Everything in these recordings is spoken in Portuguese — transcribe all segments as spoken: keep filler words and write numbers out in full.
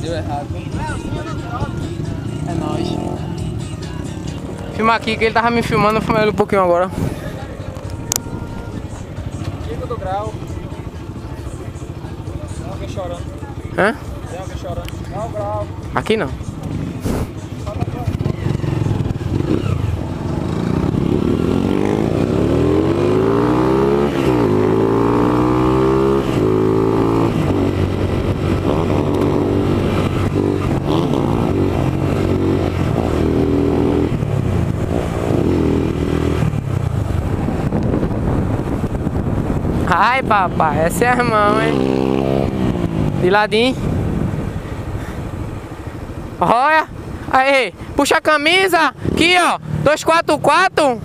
Deu errado. É nóis. Filma aqui que ele tava me filmando, eu filmei ele um pouquinho agora. Belota do Grau. Tem alguém chorando. Hã? Tem alguém chorando. Grau, Grau. Aqui não. Ai, papai, essa é a mão, hein? De ladinho. Olha. Aí, puxa a camisa. Aqui, ó. dois quatro quatro.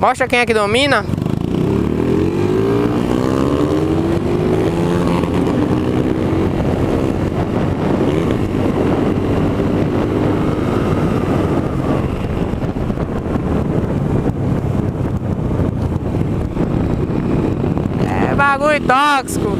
Mostra quem é que domina. Bagulho tóxico.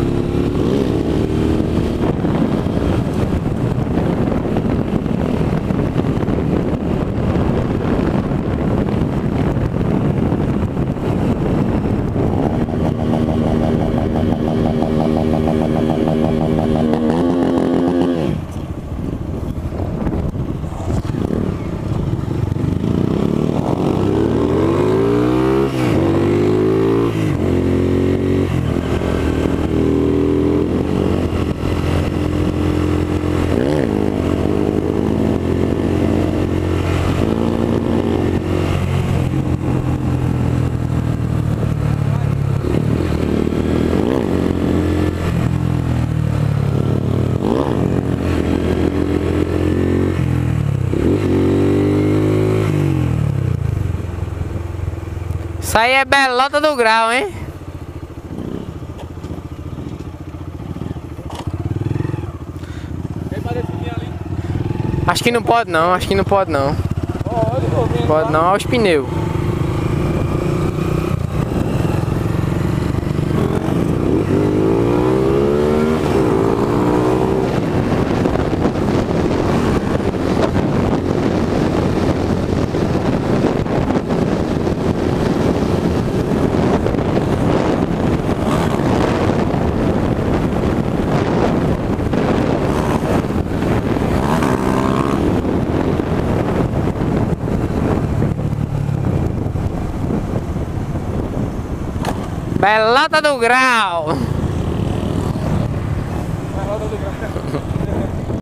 Isso aí é Belota do Grau, hein? Acho que não pode não, acho que não pode não. Pode não, olha os pneus. Belota do Grau! Belota do Grau.